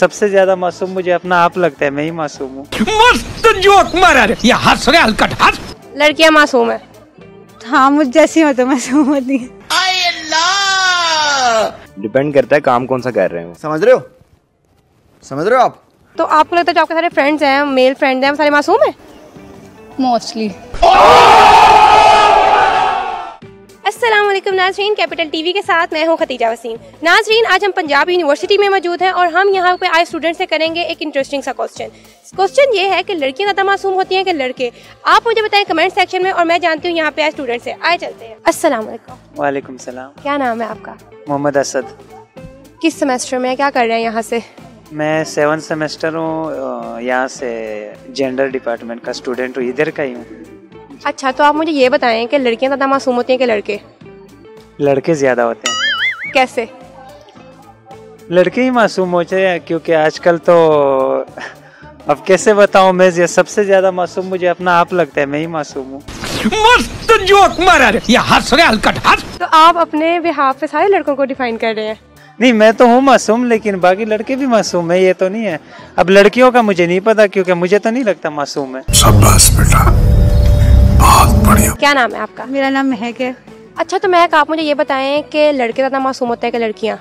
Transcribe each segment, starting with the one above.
सबसे ज्यादा मासूम मुझे अपना आप लगता है, मैं ही मासूम हूँ। लड़कियाँ मासूम है, हाँ मुझ जैसी हो तो मासूम होती है। डिपेंड करता है काम कौन सा कर रहे हो, समझ रहे हो, समझ रहे हो आप। तो आपको लगता है जो आपके सारे फ्रेंड्स हैं, मेल फ्रेंड्स हैं, सारे मासूम हैं? मोस्टली। अस्सलामुअलैकुम नाज़रीन, कैपिटल टीवी के साथ मैं हूं खदीजा वसीम। नाज़रीन, आज हम पंजाब यूनिवर्सिटी में मौजूद हैं और हम यहाँ पे आए स्टूडेंट से करेंगे एक इंटरेस्टिंग सा क्वेश्चन। क्वेश्चन ये है कि लड़कियाँ ज़्यादा मासूम होती हैं कि लड़के? आप मुझे बताएं कमेंट सेक्शन में, और मैं जानती हूँ यहाँ पे आए स्टूडेंट से। आए चलते हैं। अस्सलामुअलैकुम। वालेकुम सलाम। क्या नाम है आपका? मोहम्मद असद। किस सेमेस्टर में, क्या कर रहे हैं यहाँ से? मैं 7th सेमेस्टर हूँ, यहाँ से जेंडर डिपार्टमेंट का स्टूडेंट हूँ, इधर का ही हूँ। अच्छा, तो आप मुझे ये बताएं कि लड़कियाँ ज़्यादा मासूम होती हैं कि लड़के? लड़के ज़्यादा होते हैं। कैसे? लड़के ही मासूम होते हैं, क्योंकि आजकल तो अब कैसे बताऊँ मैं, सबसे ज़्यादा मासूम मुझे अपना आप लगता है, मैं ही मासूम हूँ। मस्त जोक मारा रे, ये हंस रहे हलकट हंस। तो आप अपने बिहाफ पे सारे लड़कों को डिफाइन कर रहे हैं? नहीं, मैं तो हूँ मासूम, लेकिन बाकी लड़के भी मासूम है, ये तो नहीं है। अब लड़कियों का मुझे नहीं पता, क्योंकि मुझे तो नहीं लगता मासूम है। शाबाश बेटा, बहुत बढ़िया। क्या नाम है आपका? मेरा नाम महक है। अच्छा, तो महक, आप मुझे ये बताएं कि लड़के ज्यादा मासूम होते हैं कि लड़कियाँ?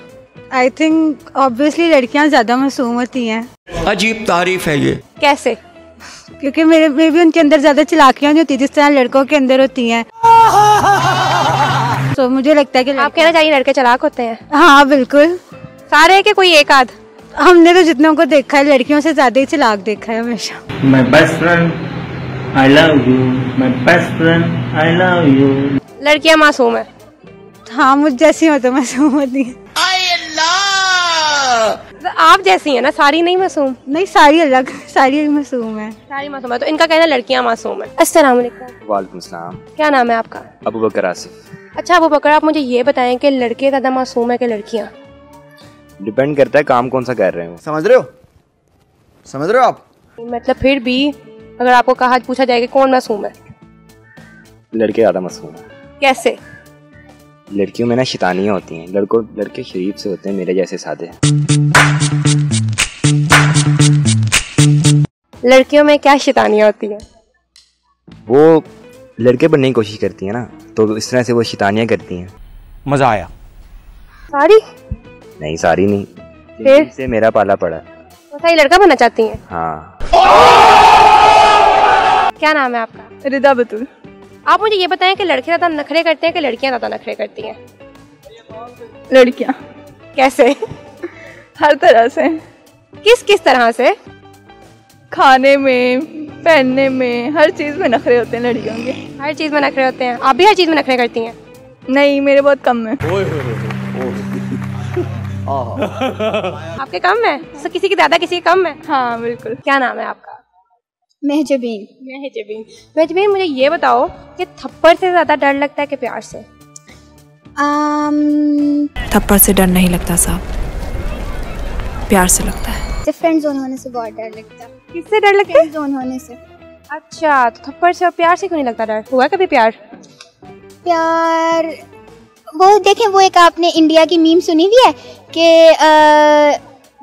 आई थिंक ऑब्वियसली लड़कियाँ ज्यादा मासूम होती हैं। अजीब तारीफ है ये। कैसे? क्योंकि मेरे में भी उनके अंदर ज्यादा चालाकियाँ नहीं होती जिस तरह लड़कों के अंदर होती हैं। तो मुझे लगता है कि आप कहना चाहिए लड़के चालाक होते हैं। हाँ बिल्कुल, सारे के कोई एक आध? हमने तो जितनों को देखा है लड़कियों से ज्यादा ही चालाक देखा है हमेशा। My best friend, I love you. My best friend, I love you. लड़कियाँ मासूम है, हाँ मुझ जैसी हो तो मासूम होती है। तो आप जैसी है ना, सारी नहीं मासूम? नहीं, सारी अलग, सारी मासूम है, सारी मासूम है। तो इनका कहना लड़कियाँ मासूम है। अस्सलाम वालेकुम। वालेकुम सलाम। क्या नाम है आपका? अबू बकर आसिफ। अच्छा अबू बकर, आप मुझे ये बताएं कि लड़के ज़्यादा मासूम है कि लड़कियाँ? डिपेंड करता है काम कौन सा कर रहे हो, समझ रहे हो, समझ रहे हो आप। मतलब फिर भी अगर आपको कहा पूछा जाए कि कौन मासूम है? लड़के ज़्यादा मासूम है। कैसे? लड़कियों में ना शैतानियाँ होती हैं, लड़कों लड़के शरीफ से होते हैं, मेरे जैसे सादे। लड़कियों में क्या शैतानियाँ होती हैं? वो लड़के बनने की कोशिश करती है ना, तो इस तरह से वो शैतानियाँ करती हैं। मजा आया। सारी? नहीं, सारी नहीं, फिर से मेरा पाला पड़ा। तो सारी लड़का बनना चाहती हैं? हाँ। क्या नाम है आपका? रिदा बतूल। आप मुझे ये बताएं कि लड़के ज़्यादा नखरे करते हैं कि लड़कियाँ ज़्यादा नखरे करती हैं? लड़कियाँ। कैसे? हर तरह से। किस तरह से? खाने में, पहनने में, हर चीज़ में नखरे होते हैं लड़कियों के। हर चीज़ में नखरे होते हैं। आप भी हर चीज़ में नखरे करती हैं? नहीं, मेरे बहुत कम है। आपके कम है? तो किसी की ज़्यादा किसी की कम है? हाँ बिल्कुल। क्या नाम है आपका? महजबीन। महजबीन। महजबीन, मुझे ये बताओ कि थप्पड़ से ज़्यादा डर लगता है कि प्यार से? थप्पड़ से डर नहीं लगता साहब, प्यार से लगता है। फ्रेंड जोन होने से बहुत डर लगता है। किससे डर लगता है? जोन होने से। अच्छा, तो थप्पड़ से और प्यार से क्यों नहीं लगता डर? हुआ कभी प्यार? प्यार वो देखें, वो एक आपने इंडिया की मीम सुनी हुई है कि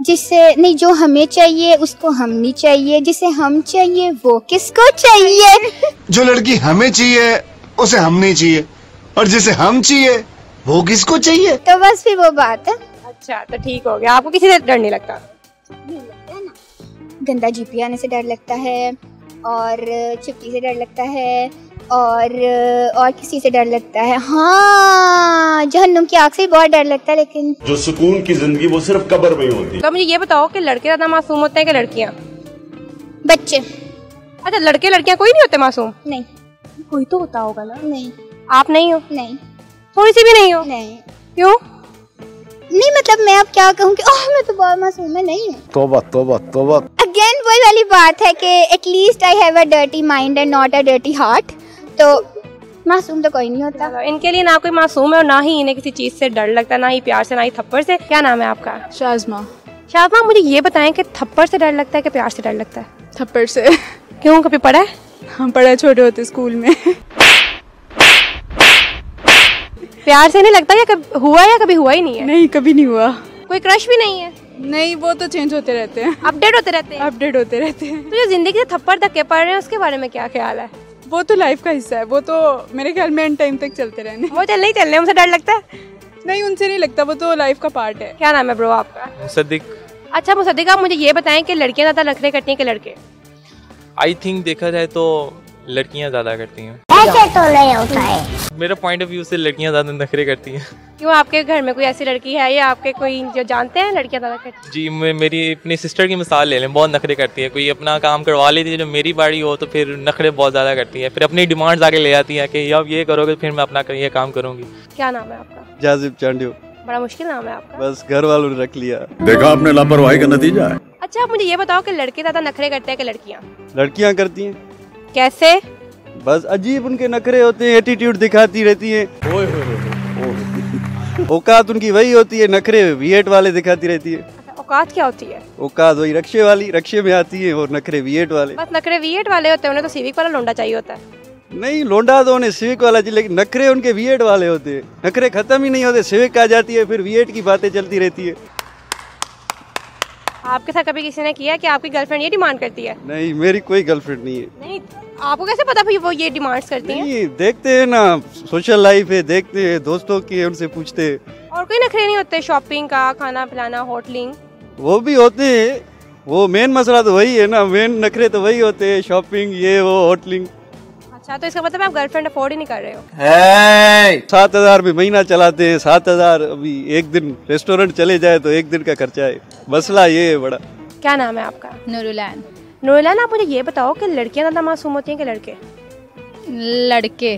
जिससे नहीं जो हमें चाहिए उसको हम नहीं चाहिए, जिसे हम चाहिए वो किसको चाहिए। जो लड़की हमें चाहिए उसे हम नहीं चाहिए, और जिसे हम चाहिए वो किसको चाहिए। तो बस फिर वो बात है। अच्छा, तो ठीक हो गया, आपको किसी से डर नहीं लगता? नहीं लगता है ना, गंदा जीपी आने से डर लगता है, और चिपकी से डर लगता है, और किसी से डर लगता है। हाँ, जहन्नुम की आग से बहुत डर लगता है, लेकिन जो सुकून की जिंदगी वो सिर्फ कब्र में ही होती है। तो मुझे ये बताओ कि लड़के ज्यादा मासूम होते हैं कि लड़कियाँ? बच्चे। अच्छा, लड़के लड़कियाँ कोई नहीं होते मासूम? नहीं, कोई तो होता होगा ना। नहीं। आप नहीं हो? नहीं। थोड़ी सी भी नहीं हो? नहीं। क्यों नहीं? मतलब मैं अब क्या कहूँ कि ओह मैं तो बहुत मासूम है। नहीं हूँ। तौबा तौबा तौबा। अगेन वही वाली बात है कि at least I have a dirty mind and not a dirty heart. तो मासूम तो कोई नहीं होता। इनके लिए ना कोई मासूम है, और ना ही इन्हें किसी चीज़ से डर लगता, ना ही प्यार से, ना ही थप्पड़ से। क्या नाम है आपका? शाजमा। शाजमा, मुझे ये बताएं कि थप्पड़ से डर लगता है कि प्यार से डर लगता है? थप्पड़ से। क्यों, कभी पढ़ा है? हाँ पढ़ा, छोटे होते स्कूल में। प्यार से नहीं लगता, या कभी हुआ, या कभी हुआ ही नहीं है? नहीं, कभी नहीं हुआ। कोई क्रश भी नहीं है? नहीं, वो तो चेंज होते रहते हैं, अपडेट होते रहते हैं, अपडेट होते रहते हैं। तो जो जिंदगी से थप्पड़ धक्के पड़ रहे हैं उसके बारे में क्या ख्याल है? वो तो लाइफ का हिस्सा है, वो तो मेरे ख्याल में एंड टाइम तक चलते रहने, वो चल नहीं चल रहे। उनसे डर लगता है? नहीं, उनसे नहीं लगता, वो तो लाइफ का पार्ट है। क्या नाम है ब्रो आपका? मुसद्दिक। अच्छा मुसद्दिक, आप मुझे ये बताएं कि लड़कियाँ ज़्यादा नखरे करती हैं कि लड़के? आई थिंक देखा जाए तो लड़कियाँ ज़्यादा करती हैं। ऐसे तो नहीं होता है, मेरा पॉइंट ऑफ व्यू से लड़कियाँ ज़्यादा नखरे करती हैं। क्यों, आपके घर में कोई ऐसी लड़की है या आपके कोई जो जानते हैं लड़कियाँ ज़्यादा करती? जी मेरी अपनी सिस्टर की मिसाल ले लें, बहुत नखरे करती है। कोई अपना काम करवा लेती है जो मेरी बाड़ी हो तो फिर नखरे बहुत ज़्यादा करती है, फिर अपनी डिमांड्स आके ले आती है कि अब ये करोगे फिर मैं अपना ये काम करूँगी। क्या नाम है आपका? जाजिब चांडियो। बड़ा मुश्किल नाम है आपका। बस घर वालों ने रख लिया, देखा आपने, लापरवाही का नतीजा है। अच्छा आप मुझे ये बताओ कि लड़के ज़्यादा नखरे करते हैं कि लड़कियाँ? लड़कियाँ करती हैं। कैसे? बस अजीब उनके नखरे होते हैं, एटीट्यूड दिखाती रहती है। औकात उनकी वही होती है, नखरे वीएट वाले दिखाती रहती है। औकात क्या होती है? औकात वही रक्शे वाली, रक्शे में आती है, और नखरे वीएट वाले। बस नखरे वीएट वाले होते हैं, उन्हें तो सिविक वाला लोंडा चाहिए होता है। नहीं, लोंडा तो उन्हें सिविक वाला चाहिए, लेकिन नखरे उनके वीएट वाले होते हैं। नखरे खत्म ही नहीं होते, सिविक आ जाती है, फिर वीएट की बातें चलती रहती है। आपके साथ कभी किसी ने किया कि आपकी गर्लफ्रेंड ये डिमांड करती है? नहीं, मेरी कोई गर्लफ्रेंड नहीं है। नहीं, आपको कैसे पता भाई वो ये डिमांड्स करती है? नहीं, देखते हैं ना, सोशल लाइफ है, देखते हैं दोस्तों की है, उनसे पूछते हैं। और कोई नखरे नहीं होते? शॉपिंग का, खाना पिलाना, होटलिंग, वो भी होते हैं। वो मेन मसला तो वही है ना, मेन नखरे तो वही होते हैं, शॉपिंग ये वो होटलिंग। अच्छा, तो इसका मतलब आप गर्लफ्रेंड अफोर्ड ही नहीं कर रहे हो। hey! 7,000 में महीना चलाते हैं, 7,000 अभी एक दिन रेस्टोरेंट चले जाए तो एक दिन का खर्चा है, मसला ये है बड़ा। क्या नाम है आपका? नूरुलान। नूरुलान, आप मुझे ये बताओ कि लड़कियां ज़्यादा मासूम होती हैं कि लड़के? लड़के।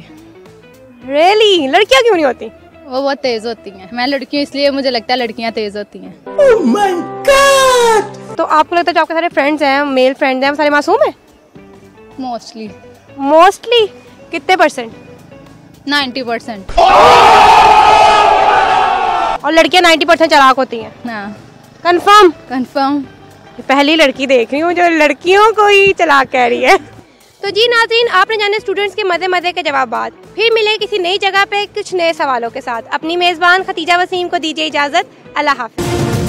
रियली? लड़कियाँ क्यों नहीं होती? वो बहुत तेज होती हैं, मैं लड़की हूँ इसलिए मुझे लगता है लड़कियाँ तेज होती हैं। oh my God! तो आपको लगता है जो आपके सारे फ्रेंड्स हैं, मेल फ्रेंड्स हैं, सारे मासूम हैं? मोस्टली। मोस्टली कितने परसेंट? 90%। और लड़कियां 90% चालाक होती हैं। हाँ। कंफर्म? कंफर्म। पहली लड़की देख रही हूँ जो लड़कियों को ही चालाक कह रही है। तो जी नाज़रीन, आपने जाने स्टूडेंट्स के मज़े मज़े के जवाबात। फिर मिले किसी नई जगह पे कुछ नए सवालों के साथ। अपनी मेज़बान खदीजा वसीम को दीजिए इजाज़त। अल्लाह हाफ़िज़।